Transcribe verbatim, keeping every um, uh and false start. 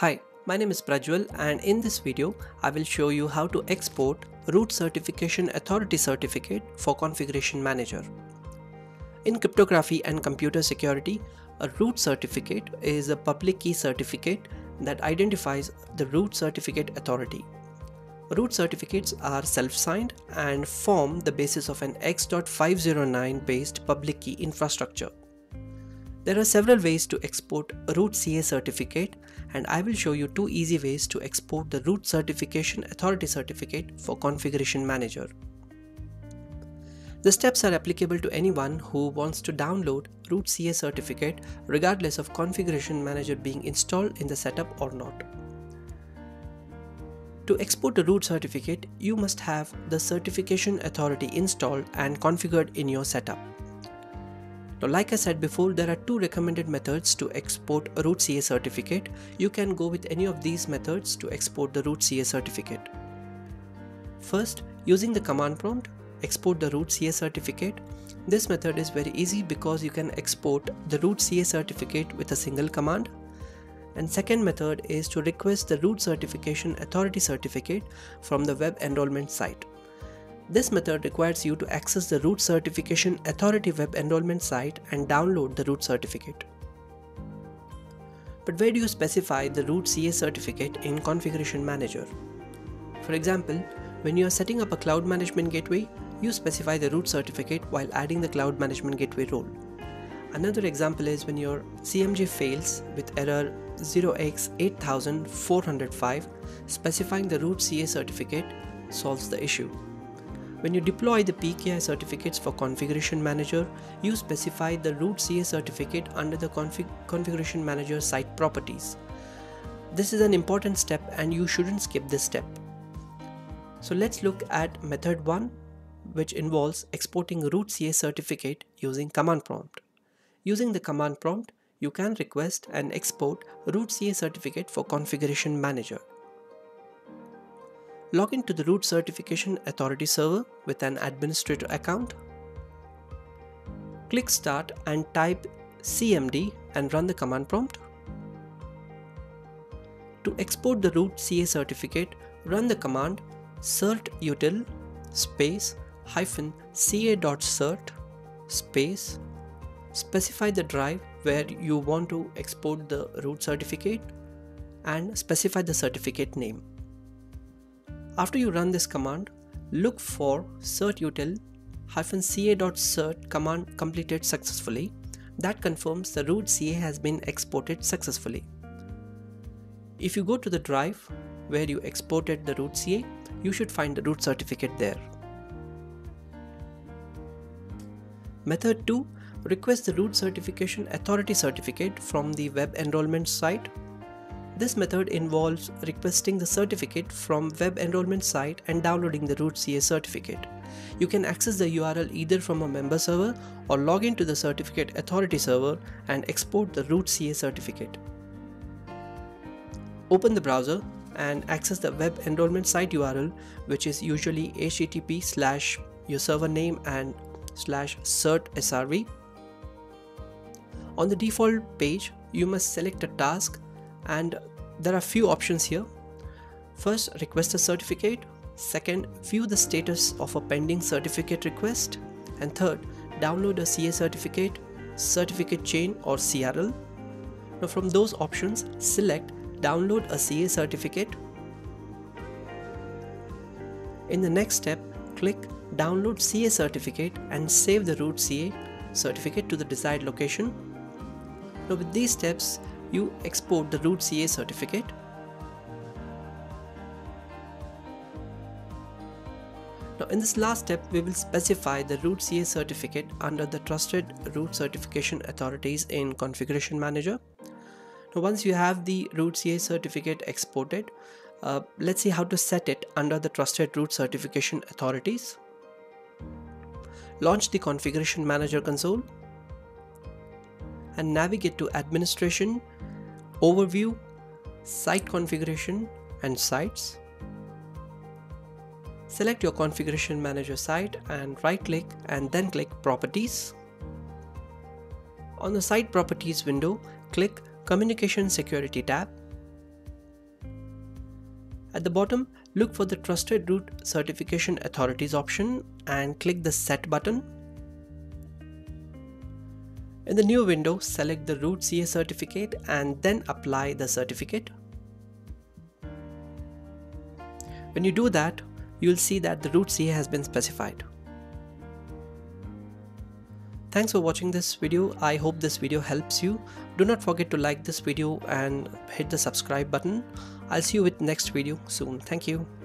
Hi, my name is Prajwal, and in this video, I will show you how to export Root Certification Authority Certificate for Configuration Manager. In cryptography and computer security, a root certificate is a public key certificate that identifies the root certificate authority. Root certificates are self-signed and form the basis of an X five oh nine based public key infrastructure. There are several ways to export a root C A certificate, and I will show you two easy ways to export the root certification authority certificate for Configuration Manager. The steps are applicable to anyone who wants to download root C A certificate regardless of Configuration Manager being installed in the setup or not. To export a root certificate, you must have the certification authority installed and configured in your setup. Now, like I said before, there are two recommended methods to export a root C A certificate. You can go with any of these methods to export the root C A certificate. First, using the command prompt, export the root C A certificate. This method is very easy because you can export the root C A certificate with a single command. And second method is to request the root certification authority certificate from the web enrollment site. This method requires you to access the Root Certification Authority web enrollment site and download the root certificate. But where do you specify the root C A certificate in Configuration Manager? For example, when you are setting up a Cloud Management Gateway, you specify the root certificate while adding the Cloud Management Gateway role. Another example is when your C M G fails with error zero x eight four zero five, specifying the root C A certificate solves the issue. When you deploy the P K I certificates for Configuration Manager, you specify the root C A certificate under the config Configuration Manager site properties. This is an important step and you shouldn't skip this step. So let's look at method one, which involves exporting root C A certificate using command prompt. Using the command prompt, you can request and export root C A certificate for Configuration Manager. Log in to the Root Certification Authority server with an administrator account. Click Start and type C M D and run the command prompt. To export the root C A certificate, run the command certutil space hyphen ca.cert space. Specify the drive where you want to export the root certificate and specify the certificate name. After you run this command, look for certutil-ca.cert command completed successfully. That confirms the root C A has been exported successfully. If you go to the drive where you exported the root C A, you should find the root certificate there. Method two, request the Root Certification Authority certificate from the web enrollment site. This method involves requesting the certificate from web enrollment site and downloading the root C A certificate. You can access the U R L either from a member server or log into the certificate authority server and export the root C A certificate. Open the browser and access the web enrollment site U R L, which is usually http slash your server name and slash certsrv. On the default page, you must select a task, and there are few options here. First, request a certificate. Second, view the status of a pending certificate request. And third, download a C A certificate, certificate chain or C R L. Now from those options, select download a C A certificate. In the next step, click download C A certificate and save the root C A certificate to the desired location. Now with these steps, you export the root C A certificate. Now in this last step, we will specify the root C A certificate under the trusted root certification authorities in Configuration Manager. Now once you have the root C A certificate exported, uh, let's see how to set it under the trusted root certification authorities. Launch the Configuration Manager console and navigate to Administration, Overview, Site Configuration and Sites. Select your Configuration Manager site and right click and then click Properties. On the Site Properties window, click Communication Security tab. At the bottom, look for the Trusted Root Certification Authorities option and click the Set button. In the new window, select the Root C A certificate and then apply the certificate. When you do that, you'll see that the Root C A has been specified. Thanks for watching this video. I hope this video helps you. Do not forget to like this video and hit the subscribe button. I'll see you with next video soon. Thank you.